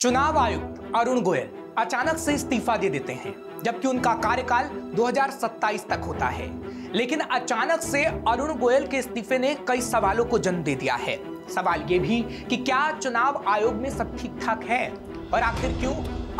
चुनाव आयुक्त अरुण गोयल अचानक से इस्तीफा दे देते हैं, जबकि उनका कार्यकाल 2027 तक होता है। लेकिन अचानक से अरुण गोयल के इस्तीफे ने कई सवालों को जन्म दे दिया है। सवाल ये भी कि क्या चुनाव आयोग में सब ठीक ठाक है और आखिर क्यों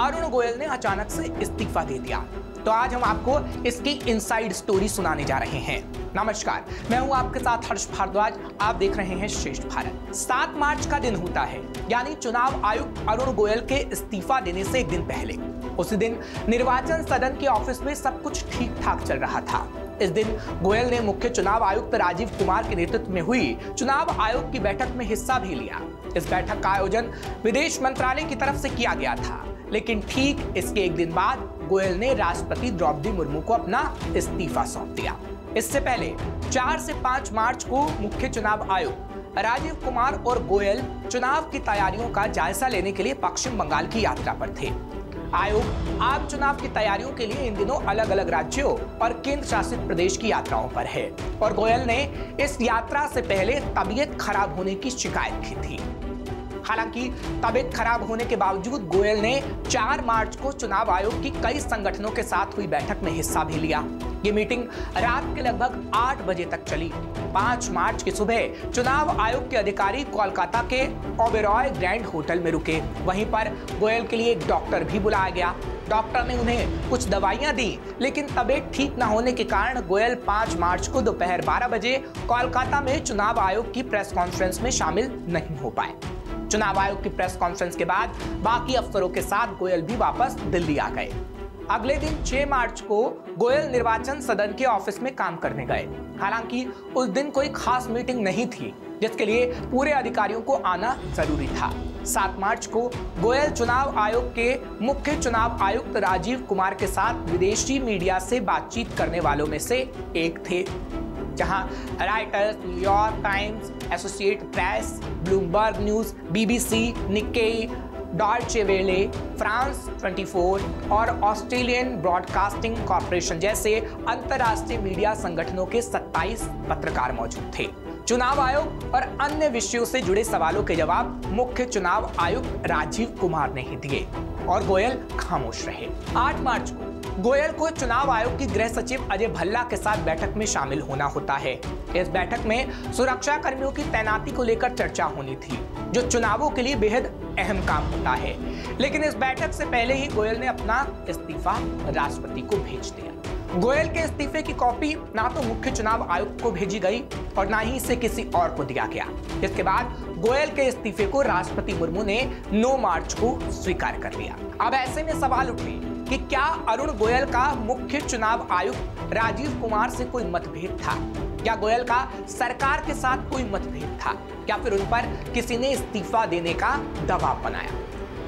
अरुण गोयल ने अचानक से इस्तीफा दे दिया। तो आज हम आपको इसकी इनसाइड स्टोरी सुनाने जा रहे हैं। नमस्कार, मैं हूं आपके साथ हर्ष भारद्वाज। आप देख रहे हैं श्रेष्ठ भारत। 7 मार्च का दिन होता है, यानी चुनाव आयुक्त अरुण गोयल के इस्तीफा देने से एक दिन पहले। उसी दिन निर्वाचन सदन के ऑफिस में सब कुछ ठीक ठाक चल रहा था। इस दिन गोयल ने मुख्य चुनाव आयुक्त राजीव कुमार के नेतृत्व में हुई चुनाव आयोग की बैठक में हिस्सा भी लिया। इस बैठक का आयोजन विदेश मंत्रालय की तरफ से किया गया था। लेकिन ठीक इसके एक दिन बाद गोयल ने राष्ट्रपति द्रौपदी मुर्मू को अपना इस्तीफा सौंप दिया। इससे पहले 4 से 5 मार्च को मुख्य चुनाव आयुक्त राजीव कुमार और गोयल चुनाव की तैयारियों का जायजा लेने के लिए पश्चिम बंगाल की यात्रा पर थे। आयोग आम चुनाव की तैयारियों के लिए इन दिनों अलग अलग राज्यों और केंद्र शासित प्रदेश की यात्राओं पर है और गोयल ने इस यात्रा से पहले तबीयत खराब होने की शिकायत की थी। हालांकि तबीयत खराब होने के बावजूद गोयल ने 4 मार्च को चुनाव आयोग की कई संगठनों के साथ हुई बैठक में हिस्सा भी लिया। ये मीटिंग रात के लगभग 8 बजे तक चली। 5 मार्च की सुबह चुनाव आयोग के अधिकारी कोलकाता के ओबेरॉय ग्रैंड होटल में रुके। वहीं पर गोयल के लिए एक डॉक्टर भी बुलाया गया। डॉक्टर ने उन्हें कुछ दवाइयां दी, लेकिन तबीयत ठीक न होने के कारण गोयल 5 मार्च को दोपहर 12 बजे कोलकाता में चुनाव आयोग की प्रेस कॉन्फ्रेंस में शामिल नहीं हो पाए। चुनाव आयोग की प्रेस कॉन्फ्रेंस के बाद बाकी अफसरों के साथ गोयल भी वापस दिल्ली आ गए। अगले दिन 6 मार्च को गोयल निर्वाचन सदन के ऑफिस में काम करने गए। हालांकि उस दिन कोई खास मीटिंग नहीं थी, जिसके लिए पूरे अधिकारियों को आना जरूरी था। 7 मार्च को गोयल चुनाव आयोग के मुख्य चुनाव आयुक्त राजीव कुमार के साथ विदेशी मीडिया से बातचीत करने वालों में से एक थे, जहां Reuters, New York Times, Associate press, Bloomberg news, BBC, Nikkei, Deutsche Welle, France 24 और ऑस्ट्रेलियन ब्रॉडकास्टिंग कॉरपोरेशन जैसे अंतर्राष्ट्रीय मीडिया संगठनों के 27 पत्रकार मौजूद थे। चुनाव आयोग और अन्य विषयों से जुड़े सवालों के जवाब मुख्य चुनाव आयुक्त राजीव कुमार ने ही दिए और गोयल खामोश रहे। 8 मार्च को गोयल को चुनाव आयोग की गृह सचिव अजय भल्ला के साथ बैठक में शामिल होना होता है। इस बैठक में सुरक्षा कर्मियों की तैनाती को लेकर चर्चा होनी थी, जो चुनावों के लिए बेहद अहम काम होता है। लेकिन इस बैठक से पहले ही गोयल ने अपना इस्तीफा राष्ट्रपति को भेज दिया। गोयल के इस्तीफे की कॉपी ना तो मुख्य चुनाव आयुक्त को भेजी गई और ना ही इसे किसी और को दिया गया। इसके बाद गोयल के इस्तीफे को राष्ट्रपति मुर्मू ने 9 मार्च को स्वीकार कर लिया। अब ऐसे में सवाल उठे कि क्या अरुण गोयल का मुख्य चुनाव आयुक्त राजीव कुमार से कोई मतभेद था? क्या गोयल का सरकार के साथ कोई मतभेद था? या फिर उन पर किसी ने इस्तीफा देने का दबाव बनाया?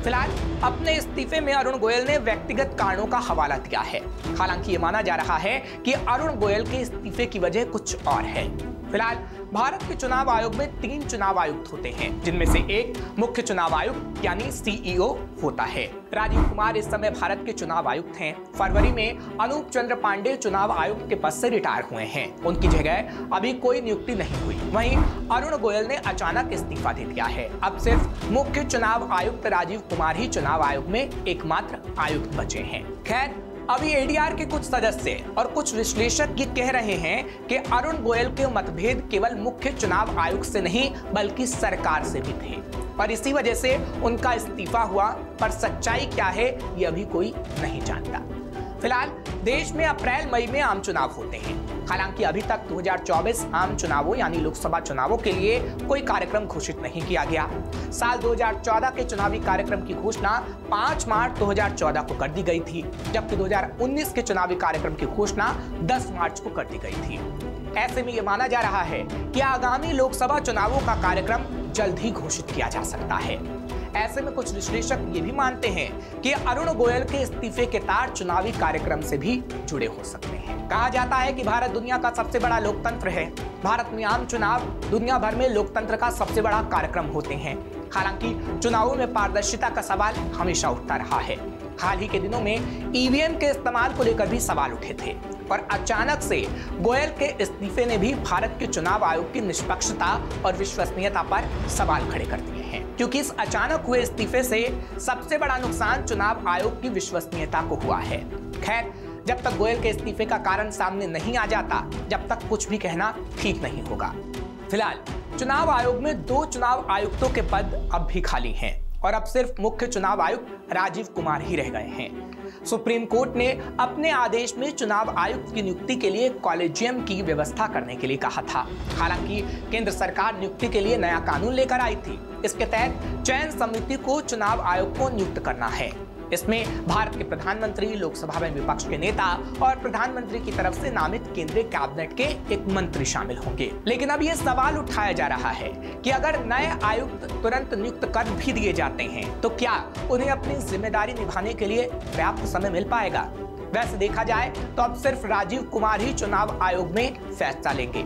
फिलहाल अपने इस्तीफे में अरुण गोयल ने व्यक्तिगत कारणों का हवाला दिया है। हालांकि ये माना जा रहा है कि अरुण गोयल के इस्तीफे की वजह कुछ और है। फिलहाल भारत के चुनाव आयोग में 3 चुनाव आयुक्त होते हैं, जिनमें से एक मुख्य चुनाव आयुक्त यानी सीईओ होता है। राजीव कुमार इस समय भारत के चुनाव आयुक्त हैं। फरवरी में अनूप चंद्र पांडे चुनाव आयुक्त के पद से रिटायर हुए हैं। उनकी जगह अभी कोई नियुक्ति नहीं हुई। वहीं अरुण गोयल ने अचानक इस्तीफा दे दिया है। अब सिर्फ मुख्य चुनाव आयुक्त राजीव कुमार ही चुनाव आयोग में एकमात्र आयुक्त बचे हैं। खैर, अभी एडीआर के कुछ सदस्य और कुछ विश्लेषक ये कह रहे हैं कि अरुण गोयल के मतभेद केवल मुख्य चुनाव आयुक्त से नहीं बल्कि सरकार से भी थे और इसी वजह से उनका इस्तीफा हुआ। पर सच्चाई क्या है ये अभी कोई नहीं जानता। फिलहाल देश में अप्रैल मई में आम चुनाव होते हैं। हालांकि अभी तक 2024 आम चुनावों यानी लोकसभा चुनावों के लिए कोई कार्यक्रम घोषित नहीं किया गया। साल 2014 के चुनावी कार्यक्रम की घोषणा 5 मार्च 2014 को कर दी गई थी, जबकि 2019 के चुनावी कार्यक्रम की घोषणा 10 मार्च को कर दी गई थी। ऐसे में ये माना जा रहा है कि आगामी लोकसभा चुनावों का कार्यक्रम जल्द ही घोषित किया जा सकता है। ऐसे में कुछ विश्लेषक ये भी मानते हैं कि अरुण गोयल के इस्तीफे के तार चुनावी कार्यक्रम से भी जुड़े हो सकते हैं। कहा जाता है कि भारत दुनिया का सबसे बड़ा लोकतंत्र है। भारत में आम चुनाव दुनिया भर में लोकतंत्र का सबसे बड़ा कार्यक्रम होते हैं। हालांकि चुनावों में पारदर्शिता का सवाल हमेशा उठता रहा है। हाल ही के दिनों में ईवीएम के इस्तेमाल को लेकर भी सवाल उठे थे और अचानक से गोयल के इस्तीफे ने भी भारत के चुनाव आयोग की निष्पक्षता और विश्वसनीयता पर सवाल खड़े कर दिए। हैं, क्योंकि इस अचानक हुए इस्तीफे से सबसे बड़ा नुकसान चुनाव आयोग की विश्वसनीयता को हुआ है। खैर, जब तक गोयल के इस्तीफे का कारण सामने नहीं आ जाता, जब तक कुछ भी कहना ठीक नहीं होगा। फिलहाल चुनाव आयोग में 2 चुनाव आयुक्तों के पद अब भी खाली हैं और अब सिर्फ मुख्य चुनाव आयुक्त राजीव कुमार ही रह गए हैं। सुप्रीम कोर्ट ने अपने आदेश में चुनाव आयुक्त की नियुक्ति के लिए कॉलेजियम की व्यवस्था करने के लिए कहा था। हालांकि केंद्र सरकार नियुक्ति के लिए नया कानून लेकर आई थी। इसके तहत चयन समिति को चुनाव आयोग को नियुक्त करना है। इसमें भारत के प्रधानमंत्री, लोकसभा में विपक्ष के नेता और प्रधानमंत्री की तरफ से नामित केंद्रीय कैबिनेट के एक मंत्री शामिल होंगे। लेकिन अब ये सवाल उठाया जा रहा है कि अगर नए आयुक्त तुरंत नियुक्त कर भी दिए जाते हैं तो क्या उन्हें अपनी जिम्मेदारी निभाने के लिए पर्याप्त समय मिल पाएगा। वैसे देखा जाए तो अब सिर्फ राजीव कुमार ही चुनाव आयोग में फैसला लेंगे।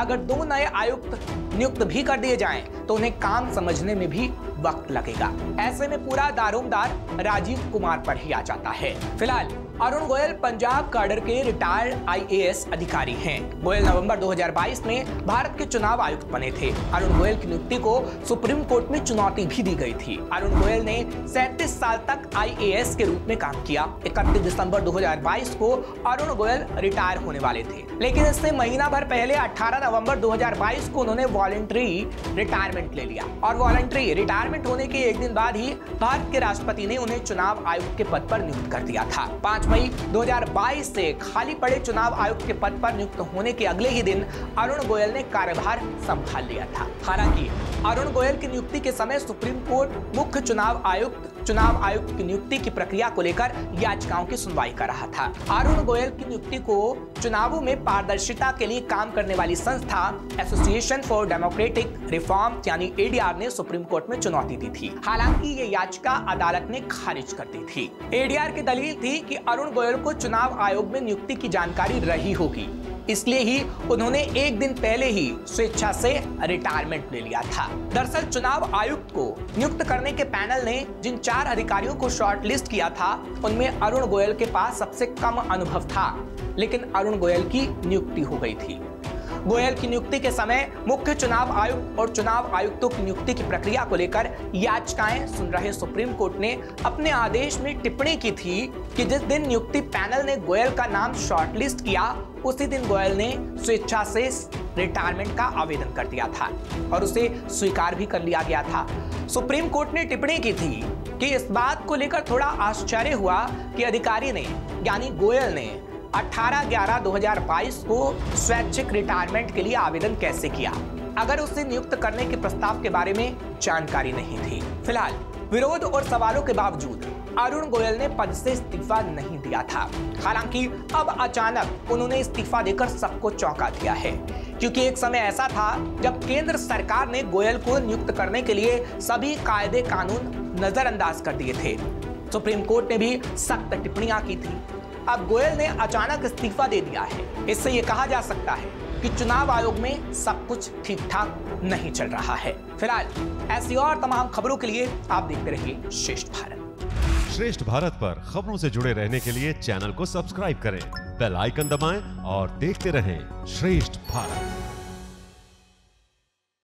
अगर 2 नए आयुक्त नियुक्त भी कर दिए जाएं, तो उन्हें काम समझने में भी वक्त लगेगा। ऐसे में पूरा दारोमदार राजीव कुमार पर ही आ जाता है। फिलहाल अरुण गोयल पंजाब कैडर के रिटायर्ड IAS अधिकारी हैं। गोयल नवंबर 2022 में भारत के चुनाव आयुक्त बने थे। अरुण गोयल की नियुक्ति को सुप्रीम कोर्ट में चुनौती भी दी गई थी। अरुण गोयल ने 37 साल तक IAS के रूप में काम किया। 31 दिसंबर 2022 को अरुण गोयल रिटायर होने वाले थे, लेकिन इससे महीना भर पहले 18 नवंबर 2022 को उन्होंने वॉलंटरी रिटायरमेंट ले लिया और वॉलंटरी रिटायरमेंट होने के एक दिन बाद ही भारत के राष्ट्रपति ने उन्हें चुनाव आयुक्त के पद पर नियुक्त कर दिया था। 5 मई 2022 से खाली पड़े चुनाव आयुक्त के पद पर नियुक्त होने के अगले ही दिन अरुण गोयल ने कार्यभार संभाल लिया था। हालांकि अरुण गोयल की नियुक्ति के समय सुप्रीम कोर्ट मुख्य चुनाव आयुक्त की नियुक्ति की प्रक्रिया को लेकर याचिकाओं की सुनवाई कर रहा था। अरुण गोयल की नियुक्ति को चुनावों में पारदर्शिता के लिए काम करने वाली संस्था एसोसिएशन फॉर डेमोक्रेटिक रिफॉर्म यानी ADR ने सुप्रीम कोर्ट में चुनौती दी थी। हालांकि ये याचिका अदालत ने खारिज कर दी थी। ADR की दलील थी कि अरुण गोयल को चुनाव आयोग में नियुक्ति की जानकारी रही होगी, इसलिए ही उन्होंने एक दिन पहले ही स्वेच्छा से रिटायरमेंट ले लिया था। दरअसल चुनाव आयुक्त को नियुक्त करने के पैनल ने जिन 4 अधिकारियों को शॉर्टलिस्ट किया था, उनमें अरुण गोयल के पास सबसे कम अनुभव था, लेकिन अरुण गोयल की नियुक्ति हो गई थी। गोयल की नियुक्ति के समय मुख्य चुनाव आयुक्त और चुनाव आयुक्तों की नियुक्ति की प्रक्रिया को लेकर याचिकाएं सुन रहे सुप्रीम कोर्ट ने अपने आदेश में टिप्पणी की थी कि जिस दिन नियुक्ति पैनल ने गोयल का नाम शॉर्टलिस्ट किया, उसी दिन गोयल ने स्वेच्छा से रिटायरमेंट का आवेदन कर दिया था और उसे स्वीकार भी कर लिया गया था। सुप्रीम कोर्ट ने टिप्पणी की थी कि इस बात को लेकर थोड़ा आश्चर्य हुआ कि अधिकारी ने यानी गोयल ने 18/11/2022 को स्वैच्छिक रिटायरमेंट के लिए आवेदन कैसे किया, अगर उसे नियुक्त करने के प्रस्ताव के बारे में जानकारी नहीं थी। फिलहाल विरोध और सवालों के बावजूद अरुण गोयल ने पद से इस्तीफा नहीं दिया था। हालांकि अब अचानक उन्होंने इस्तीफा देकर सबको चौंका दिया है, क्योंकि एक समय ऐसा था जब केंद्र सरकार ने गोयल को नियुक्त करने के लिए सभी कायदे कानून नजरअंदाज कर दिए थे। सुप्रीम कोर्ट ने भी सख्त टिप्पणियां की थी। अब गोयल ने अचानक इस्तीफा दे दिया है, इससे ये कहा जा सकता है कि चुनाव आयोग में सब कुछ ठीक ठाक नहीं चल रहा है। फिलहाल ऐसी और तमाम खबरों के लिए आप देखते रहिए श्रेष्ठ भारत। श्रेष्ठ भारत पर खबरों से जुड़े रहने के लिए चैनल को सब्सक्राइब करें, बेल आइकन दबाएं और देखते रहें श्रेष्ठ भारत।